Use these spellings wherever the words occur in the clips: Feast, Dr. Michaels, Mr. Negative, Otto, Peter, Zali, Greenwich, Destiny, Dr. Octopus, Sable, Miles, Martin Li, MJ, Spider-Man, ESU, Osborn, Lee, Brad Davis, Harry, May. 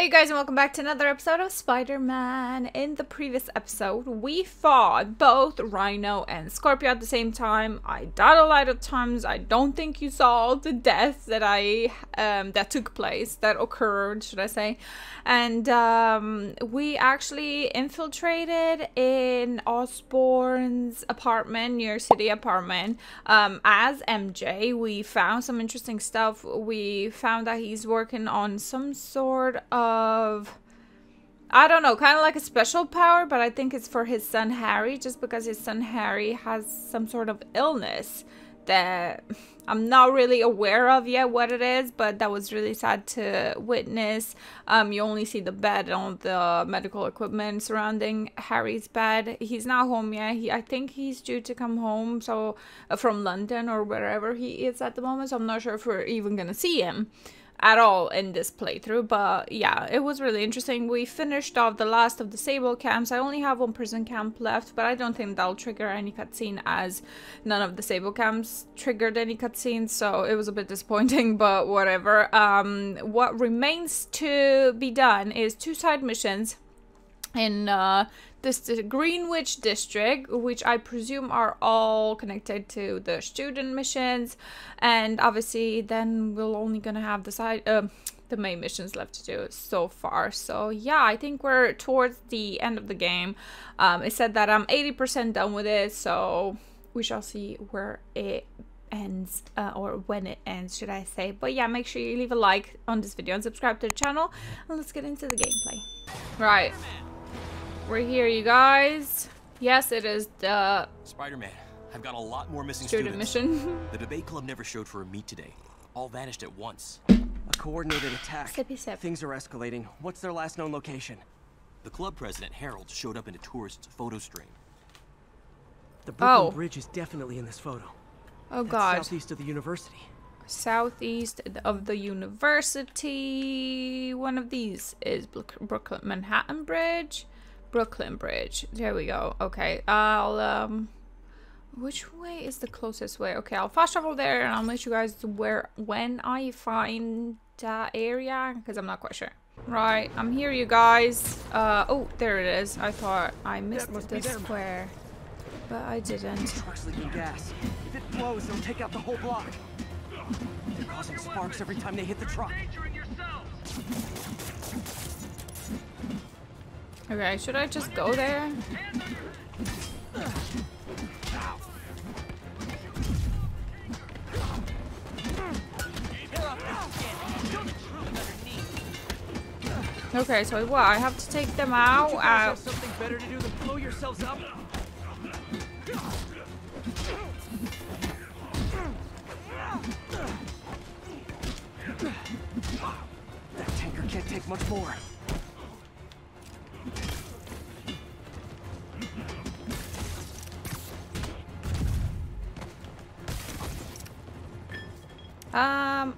Hey guys, and welcome back to another episode of Spider-Man. In the previous episode, we fought both Rhino and Scorpio at the same time. I died a lot of times. I don't think you saw the deaths that occurred, should I say. And we actually infiltrated in Osborn's apartment, New York City apartment, as MJ. We found some interesting stuff. We found that he's working on some sort of I don't know, kind of like a special power, but I think it's for his son Harry, just because his son Harry has some sort of illness that I'm not really aware of yet what it is, but that was really sad to witness. You only see the bed and all the medical equipment surrounding Harry's bed. He's not home yet. I think he's due to come home, so from London or wherever he is at the moment, so I'm not sure if we're even gonna see him at all in this playthrough. But yeah, it was really interesting. We finished off the last of the Sable camps. I only have one prison camp left, but I don't think that'll trigger any cutscene, as none of the Sable camps triggered any cutscenes, so it was a bit disappointing, but whatever. What remains to be done is 2 side missions in this Greenwich district, which I presume are all connected to the student missions, and obviously then we're only gonna have the side the main missions left to do so far. So yeah, I think we're towards the end of the game. It said that I'm 80% done with it, so we shall see where it ends, or when it ends, should I say. But yeah, make sure you leave a like on this video and subscribe to the channel, and let's get into the gameplay. Right, we're here, you guys. Yes, it is the Spider-Man. I've got a lot more missing students. Mission. The debate club never showed for a meet today. All vanished at once. A coordinated attack. Sippy sip. Things are escalating. What's their last known location? The club president, Harold, showed up in a tourist's photo stream. The Brooklyn Bridge is definitely in this photo. Oh God. That's southeast of the university. Southeast of the university. One of these is Brooklyn, Manhattan Bridge. Brooklyn Bridge. There we go. Okay, I'll which way is the closest way? Okay, I'll fast travel there and I'll let you guys when I find that area, because I'm not quite sure. Right, I'm here, you guys. Oh, there it is. I thought I missed the square, but I didn't. Trucks leaking gas. If it blows, it'll take out the whole block. They're causing sparks every time they hit the truck. Okay, should I just go there? Okay, so what? I have to take them out. Something better to do than blow yourselves up. That tanker can't take much more.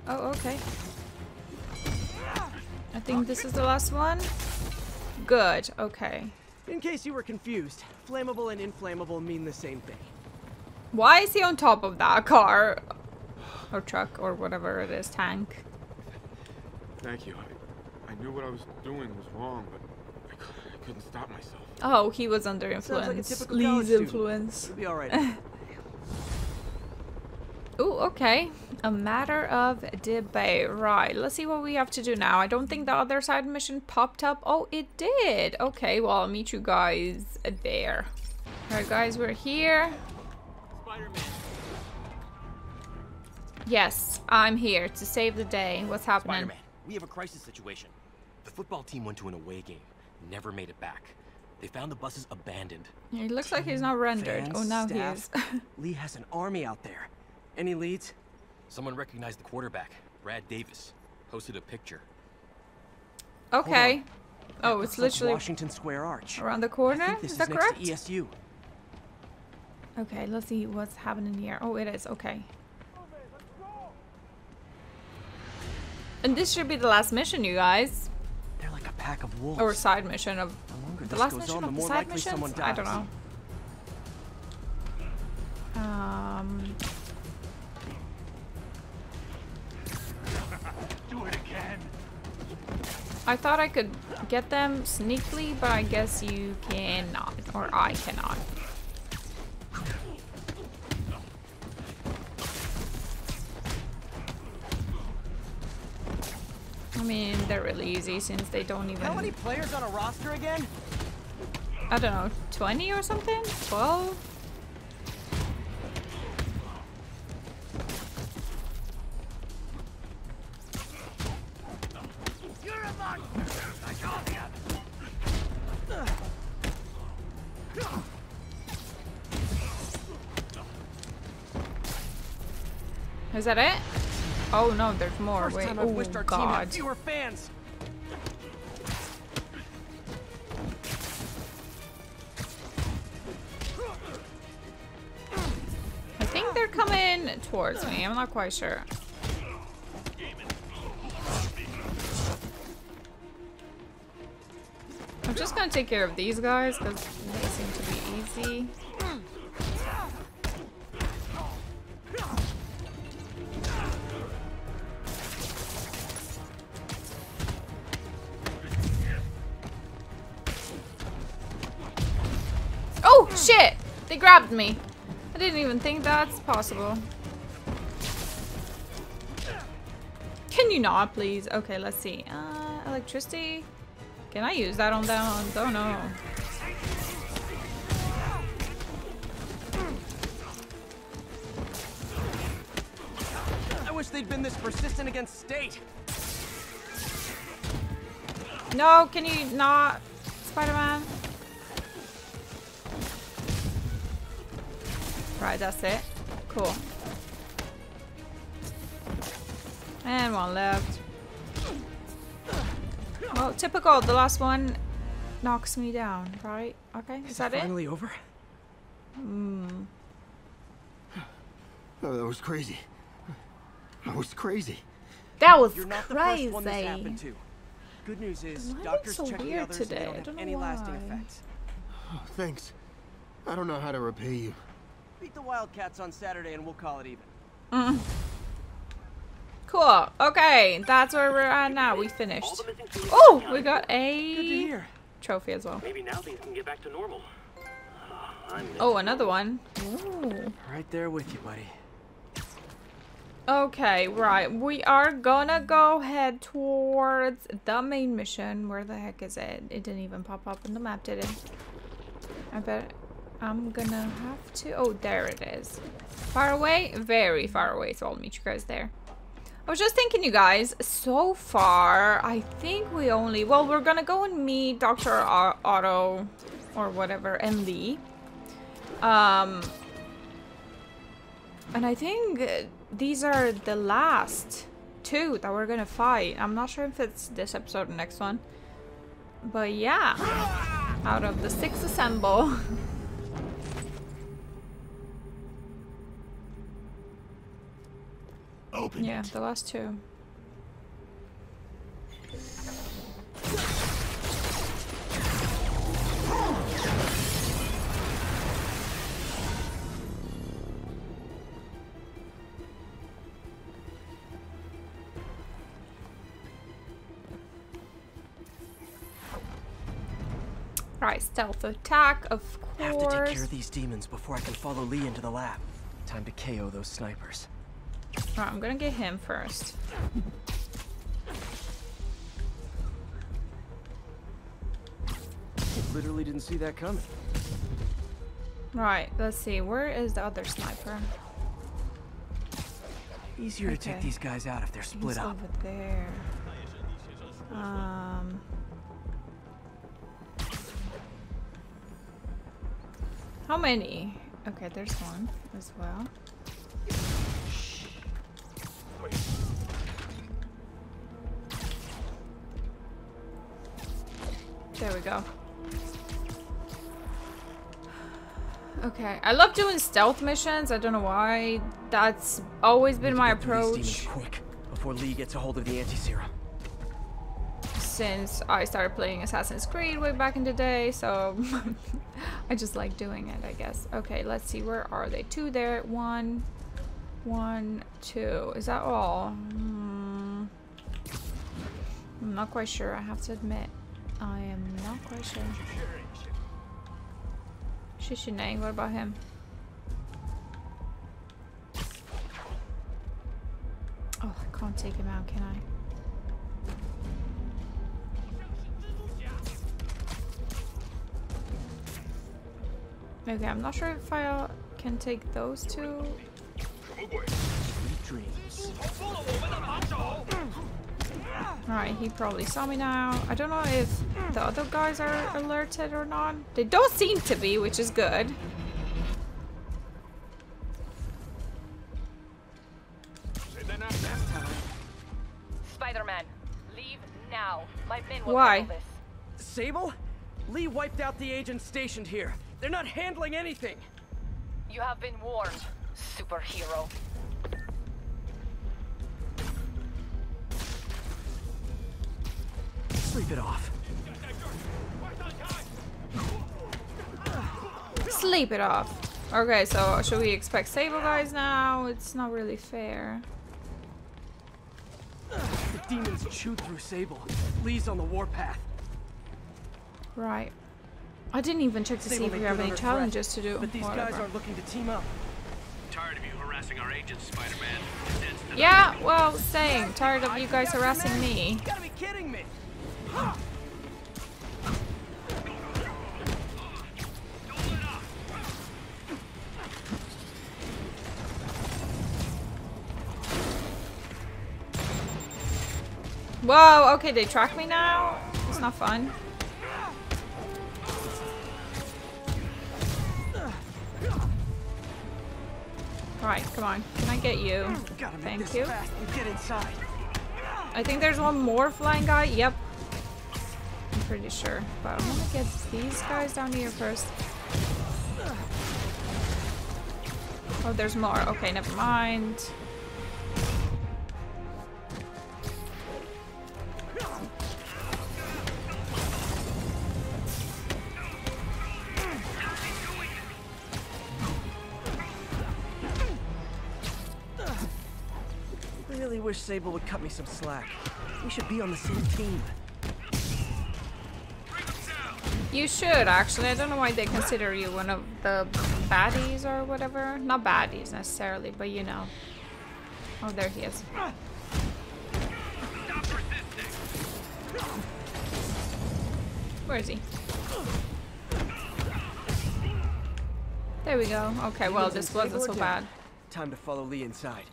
Oh, okay. I think this is the last one. Good, okay. In case you were confused, flammable and inflammable mean the same thing. Why is he on top of that car? Or truck, or whatever it is, tank. Thank you. I knew what I was doing was wrong, but I couldn't stop myself. Oh, he was under influence. Like Lee's influence. It'll be all right. Ooh, okay. A matter of debate. Right, let's see what we have to do now. I don't think the other side mission popped up. Oh, it did. Okay, well, I'll meet you guys there. Alright guys, we're here. Spider-Man. Yes, I'm here to save the day. What's happening? Spider-Man, we have a crisis situation. The football team went to an away game. Never made it back. They found the buses abandoned. It looks like he's not rendered. Fans, oh, now staff, he is. Lee has an army out there. Any leads? Someone recognized the quarterback, Brad Davis. Posted a picture. Okay. Oh, it's literally Washington Square Arch. Around the corner? I think this is that correct? Next to ESU. Okay, let's see what's happening here. Oh, it is. Okay. And this should be the last mission, you guys. They're like a pack of wolves. Or side mission of the last mission of the side missions? I don't know. Do it again. I thought I could get them sneakily, but I guess you cannot, or I cannot. I mean, they're really easy since they don't even... How many players on a roster again? I don't know, 20 or something? 12? You're a monster! I told you! Is that it? Oh no, there's more. Wait, oh god. Fewer fans. I think they're coming towards me. I'm not quite sure. I'm just gonna take care of these guys because they seem to be easy. Shit! They grabbed me. I didn't even think that's possible. Can you not, please? Okay, let's see. Electricity? Can I use that on them? I don't know. I wish they'd been this persistent against State. No, can you not, Spider-Man? Right, that's it. Cool. And one left. Well, typical, the last one knocks me down, right? Okay, is that it? Finally over? Hmm. No, that was crazy. That was crazy. That was crazy. You're not the first one this happened to. Good news is, doctors checked the others today. I don't know any lasting effects. Oh, thanks. I don't know how to repay you. Beat the Wildcats on Saturday and we'll call it even. Cool. Okay, that's where we're at now. We finished. Oh, we got a trophy as well. Maybe now things can get back to normal. Oh, another one. Ooh. Right there with you, buddy. Okay, right. We are gonna go head towards the main mission. Where the heck is it? It didn't even pop up on the map, did it? I bet I'm gonna have to... Oh, there it is. Far away? Very far away, so I'll meet you guys there. I was just thinking, you guys, so far, I think we only... Well, we're gonna go and meet Dr. Otto, or whatever, and Lee. And I think these are the last two that we're gonna fight. I'm not sure if it's this episode or next one. But yeah, out of the six assemble... Open yeah, the last two. Right, stealth attack, of course. I have to take care of these demons before I can follow Lee into the lab. Time to KO those snipers. Right, I'm gonna get him first. Literally didn't see that coming. Right, let's see. Where is the other sniper? Easier to take these guys out if they're split up. He's over there. How many? Okay, there's one as well. There we go. Okay, I love doing stealth missions. I don't know why. That's always been my approach. Quick, before Lee gets a hold of the anti-serum. Since I started playing Assassin's Creed way back in the day, so I just like doing it, I guess. Okay, let's see. Where are they? Two there. One, two. Is that all? I'm not quite sure, I have to admit. I am not quite sure. Shishinang, what about him? Oh, I can't take him out, can I? Okay, I'm not sure if I can take those two. Alright, he probably saw me now. I don't know if the other guys are alerted or not. They don't seem to be, which is good. Spider-Man, leave now. My men will handle this. Why? Sable? Lee wiped out the agents stationed here. They're not handling anything. You have been warned, superhero. Sleep it off. Sleep it off. Okay, so should we expect Sable guys now? It's not really fair. The demons chewed through Sable. Lee's on the warpath. Right. I didn't even check to see if we have any challenges to do. But these guys are looking to team up. Tired of you harassing our agents, Spider-Man. Yeah, well, same. Tired of you guys harassing me. You gotta be kidding me. Whoa, okay, they track me now? It's not fun. Alright, come on. Can I get you? Thank you. Get inside. I think there's one more flying guy. Yep. I'm pretty sure. But I'm gonna get these guys down here first. Oh, there's more. Okay, never mind. I really wish Sable would cut me some slack. We should be on the same team. You should, actually. I don't know why they consider you one of the baddies or whatever. Not baddies necessarily, but you know. Oh, there he is. Where is he? There we go. Okay, well, this wasn't so bad. Time to follow Lee inside.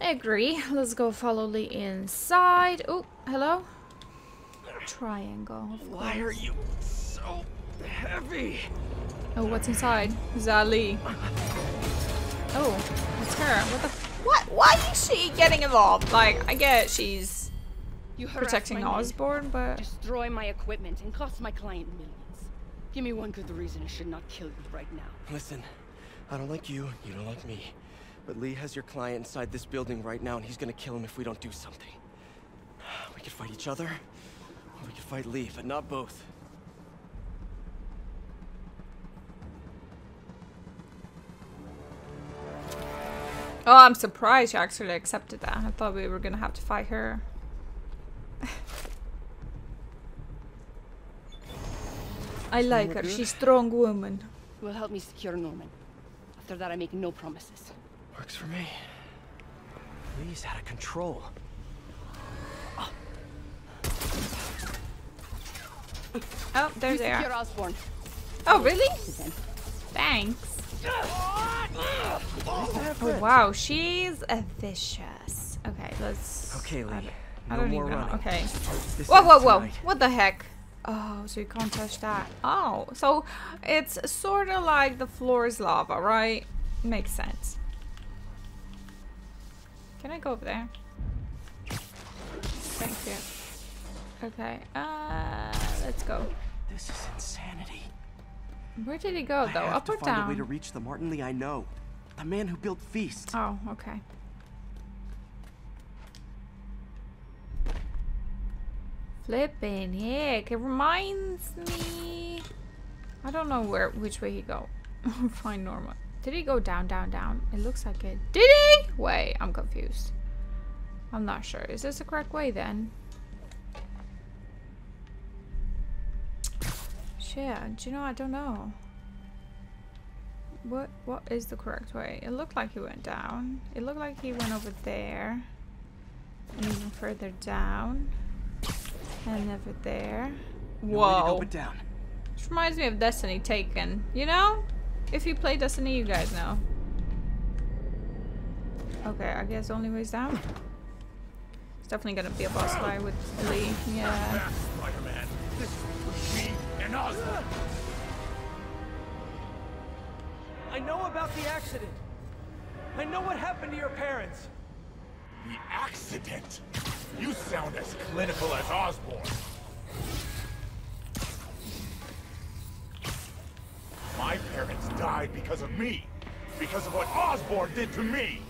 I agree. Let's go follow Lee inside. Oh, hello? Triangle. Why are you so heavy? Oh, what's inside? Zali. Oh, it's her. What the? What? Why is she getting involved? Like, I get she's protecting Osborn, but destroy my equipment and cost my client millions. Give me one good reason I should not kill you right now. Listen, I don't like you. You don't like me. But Lee has your client inside this building right now, and he's gonna kill him if we don't do something. We could fight each other, or we could fight Lee, but not both. Oh, I'm surprised you actually accepted that. I thought we were gonna have to fight her. I like her. She's a strong woman. Will help me secure Norman. After that, I make no promises. Works for me. Lee's out of control. Oh, there they are. Oh, really? Thanks. Oh, wow, she's vicious. Okay, let's. Okay, Lee. I don't even know. Okay. Whoa, whoa, whoa! What the heck? Oh, so you can't touch that. Oh, so it's sort of like the floor is lava, right? Makes sense. Can I go over there? Thank you. Okay, let's go. This is insanity. Where did he go though? Up or down? I have to find a way to reach the Martin Li I know, the man who built Feast. Oh, okay. Flipping heck! It reminds me. I don't know which way he go. Find Norma. Did he go down, down, down? It looks like it. Did he? Wait, I'm confused. I'm not sure. Is this the correct way then? chair. Do you know, I don't know. What is the correct way? It looked like he went down. It looked like he went over there. And even further down. And over there. Whoa. No way to go but down. Which reminds me of Destiny Taken. You know? If you play Destiny, you guys know. Okay, I guess only way's down. It's definitely gonna be a boss fight with Lee. Yeah. Spider-Man, this was me and Osborn. I know about the accident. I know what happened to your parents. The accident? You sound as clinical as Osborn. My parents died because of me. Because of what Osborn did to me.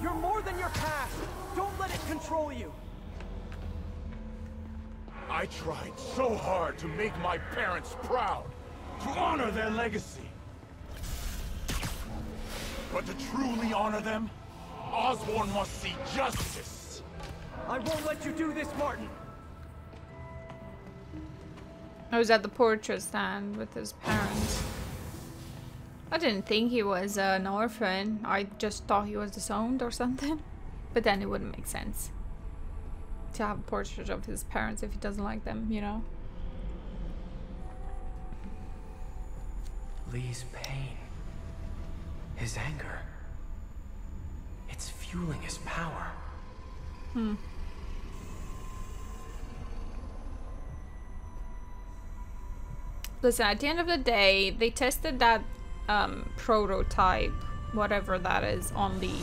You're more than your past. Don't let it control you. I tried so hard to make my parents proud, to honor their legacy. But to truly honor them, Osborn must see justice. I won't let you do this, Martin. I was at the portrait stand with his parents. I didn't think he was an orphan. I just thought he was disowned or something. But then it wouldn't make sense to have a portrait of his parents if he doesn't like them, you know? Lee's pain. His anger. It's fueling his power. Hmm. Listen, at the end of the day, they tested that prototype, whatever that is, on Lee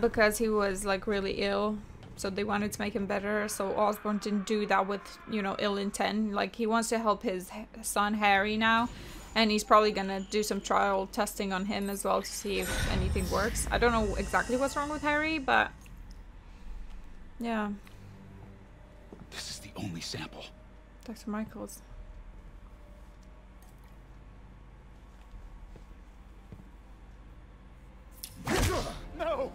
because he was like really ill, so they wanted to make him better. So Osborn didn't do that with, you know, ill intent. Like, he wants to help his son Harry now, and he's probably gonna do some trial testing on him as well to see if anything works. I don't know exactly what's wrong with Harry, but yeah, this is the only sample. Dr. Michaels. No!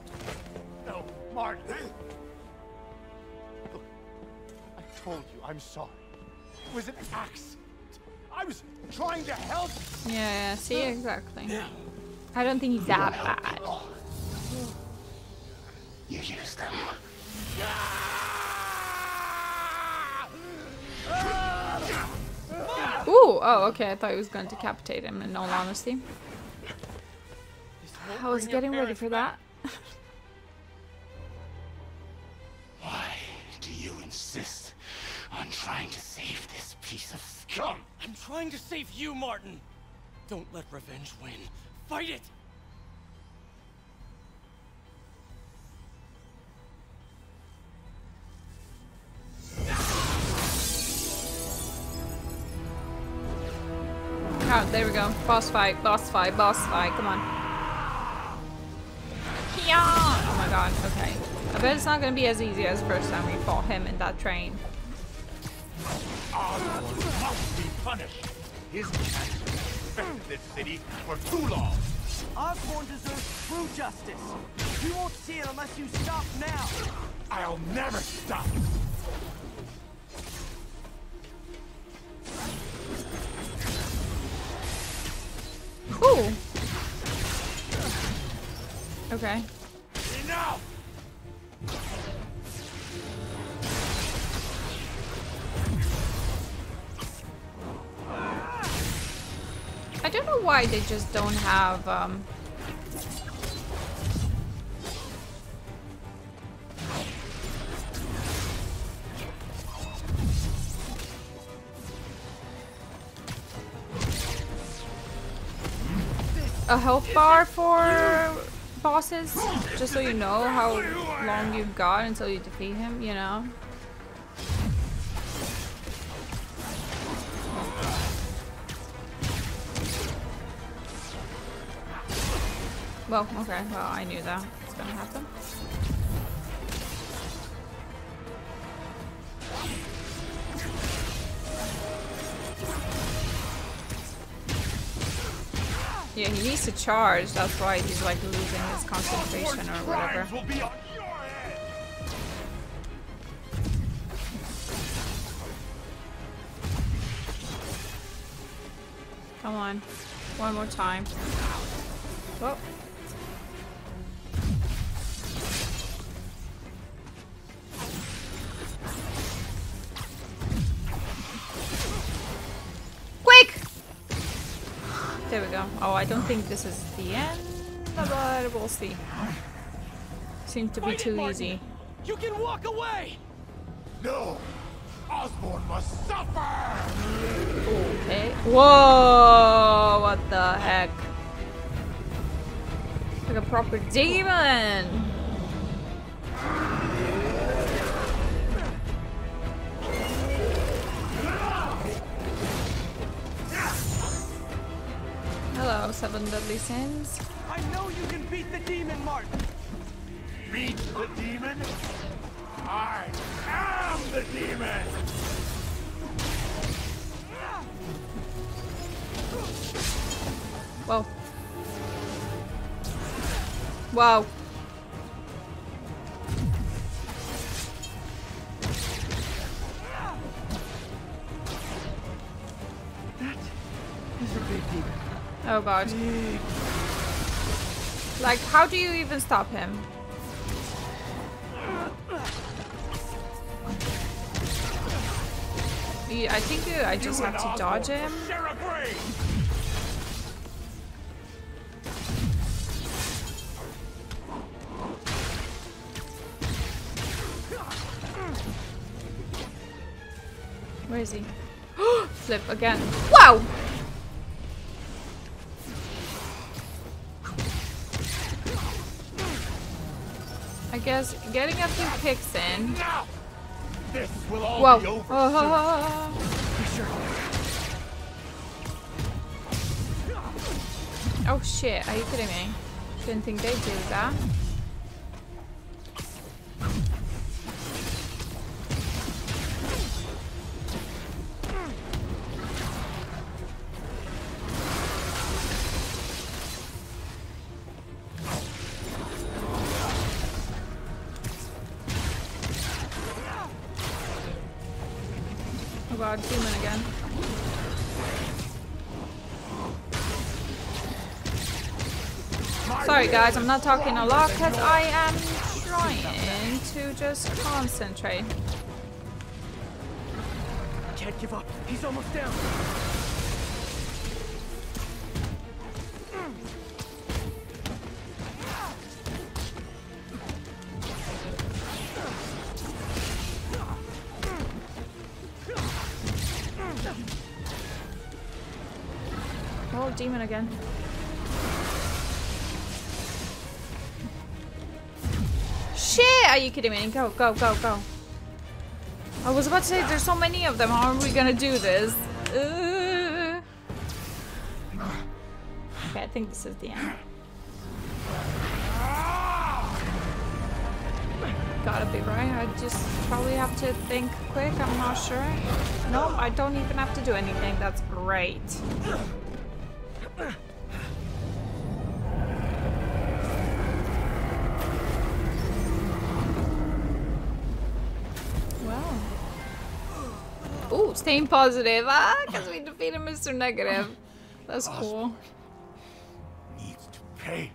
No, Martin! Look, I told you, I'm sorry. It was an accident. I was trying to help! Yeah, see, exactly. I don't think he's that bad. You used them. Ooh, oh, okay, I thought he was going to decapitate him, in all honesty. I was getting ready for that. Why do you insist on trying to save this piece of scum? I'm trying to save you, Martin. Don't let revenge win. Fight it. Oh, there we go. Boss fight, boss fight, boss fight. Come on. Oh my god, okay. I bet it's not gonna be as easy as the first time we fought him in that train. Osborn must be punished. His actions affected this city for too long. Osborn deserves true justice. You won't see it unless you stop now. I'll never stop. Ooh. Okay. Enough! I don't know why they just don't have a health bar for bosses, just so you know how long you've got until you defeat him, you know? Well, okay, well, I knew that was gonna happen. Yeah, he needs to charge, that's why he's like losing his concentration or whatever. Come on. One more time. Whoa. Quick! There we go. Oh, I don't think this is the end, but we'll see. Seems to be too easy. You can walk away! No! Osborn must suffer! Okay. Whoa! What the heck? Like a proper demon! Hello, seven deadly sins. I know you can beat the demon, Martin! Beat the demon? I am the demon! Whoa. Whoa. That is a big demon. Oh god. Like, how do you even stop him? I think I just have to dodge him. Where is he? Flip again. Wow! I guess getting a few kicks in. This will all be over. Oh shit, are you kidding me? Didn't think they'd do that. Demon again. Sorry guys, I'm not talking a lot because I am trying to just concentrate. Can't give up. He's almost down. Demon again. Shit! Are you kidding me? Go, go, go, go. I was about to say there's so many of them. How are we gonna do this? Okay, I think this is the end. Gotta be right. I just probably have to think quick. I'm not sure. No, I don't even have to do anything. That's great. Wow. Ooh, staying positive. Ah, because we defeated Mr. Negative. That's cool. Needs to pay.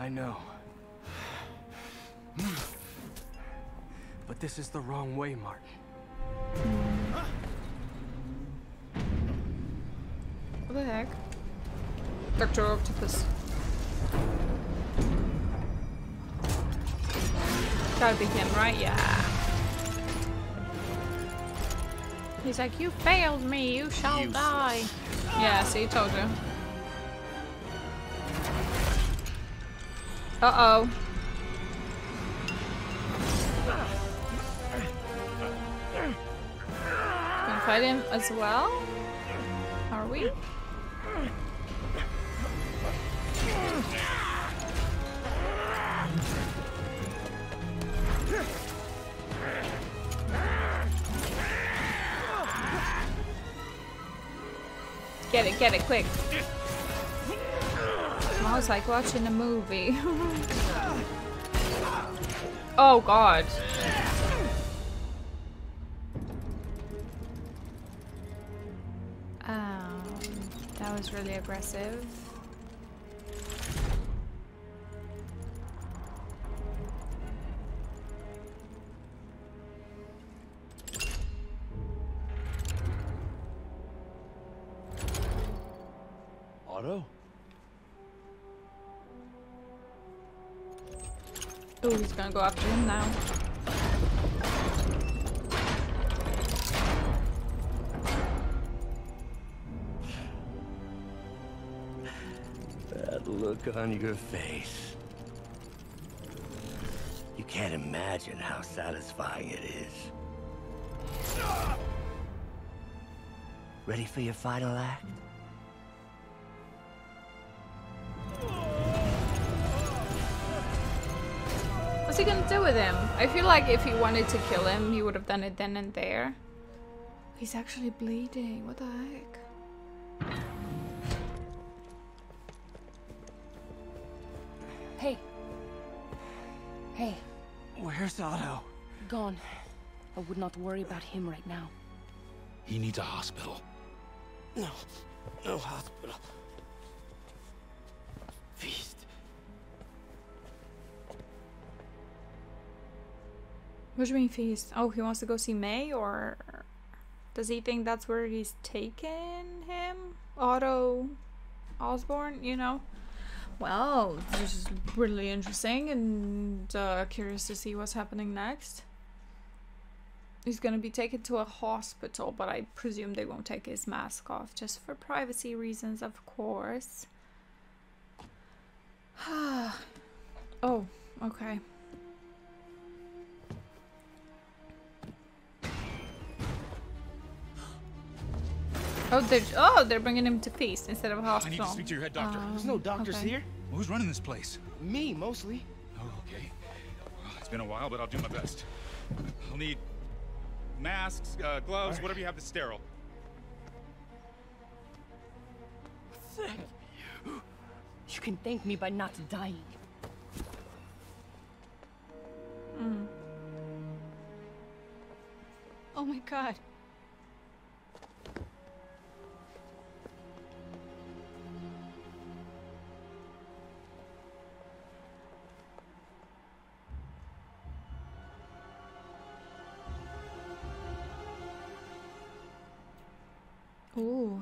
I know. But this is the wrong way, Martin. What the heck? Dr. Octopus. Gotta be him, right? Yeah. He's like, you failed me, you shall die. Yeah, see, told you. Uh-oh. Gonna fight him as well? Are we? Get it, quick. I was like watching a movie. Oh god. That was really aggressive. Otto? Oh, he's gonna go after him now. That look on your face. You can't imagine how satisfying it is. Ready for your final act? What's he gonna do with him? I feel like if he wanted to kill him, he would have done it then and there. He's actually bleeding. What the heck? Hey. Hey. Where's Otto? Gone. I would not worry about him right now. He needs a hospital. No. No hospital. Feast. What do you mean Feast? Oh, he wants to go see May, or does he think that's where he's taken him? Otto Osborn, you know? Well, this is really interesting and curious to see what's happening next. He's gonna be taken to a hospital, but I presume they won't take his mask off just for privacy reasons, of course. Oh, okay. Oh, they're bringing him to Feast instead of a hospital. I need to speak to your head doctor. There's no doctors here. Well, who's running this place? Me, mostly. Oh, okay. Well, it's been a while, but I'll do my best. I'll need masks, gloves, right. Whatever you have that's sterile. Thank you. You can thank me by not dying. Mm. Oh my God. Ooh.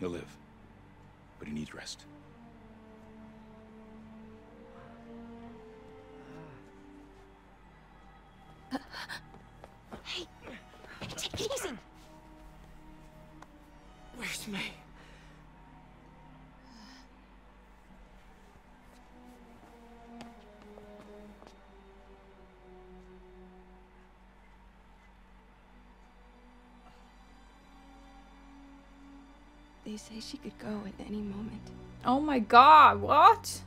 He'll live, but he needs rest. Hey, take it easy. Where's May? They say she could go at any moment. Oh my God, what?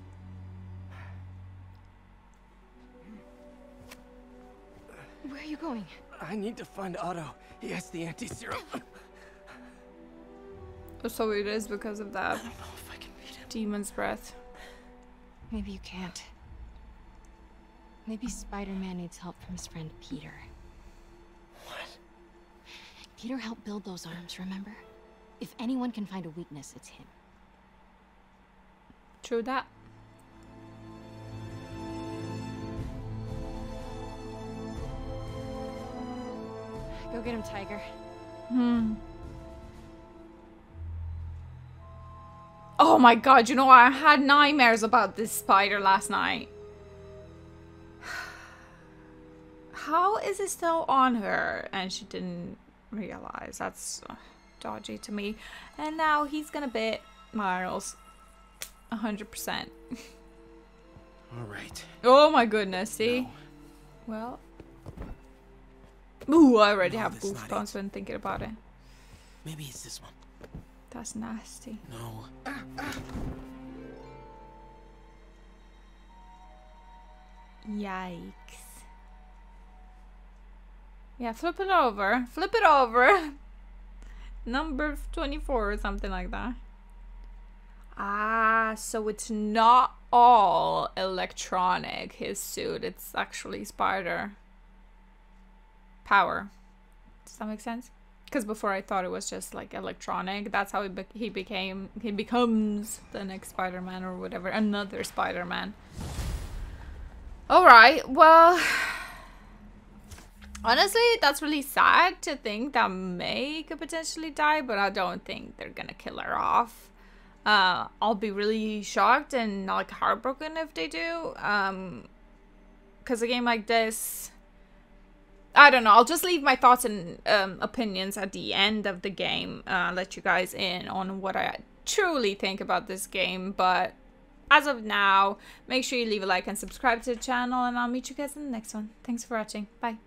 Where are you going? I need to find Otto. He has the anti-serum. So it is because of that. I don't know if I can beat him. Demon's breath. Maybe you can't. Maybe Spider-Man needs help from his friend Peter. What? Peter helped build those arms, remember? If anyone can find a weakness, it's him. True that. Go get him, Tiger. Hmm. Oh my God, you know, I had nightmares about this spider last night. How is it still on her? And she didn't realize. That's dodgy to me. And now he's gonna bit Miles. 100%. All right. Oh my goodness, see? No. Well. Ooh, I already have goosebumps when thinking about it. Maybe it's this one. That's nasty. No. Yikes. Yeah, flip it over. Flip it over. Number 24 or something like that. Ah, so it's not all electronic, his suit. It's actually spider power. Does that make sense? Because before I thought it was just like electronic. That's how he becomes the next Spider-Man or whatever, another Spider-Man. All right, well, honestly, that's really sad to think that May could potentially die, but I don't think they're gonna kill her off. I'll be really shocked and like heartbroken if they do, because a game like this, I don't know, I'll just leave my thoughts and opinions at the end of the game, let you guys in on what I truly think about this game. But as of now, make sure you leave a like and subscribe to the channel, and I'll meet you guys in the next one. Thanks for watching. Bye.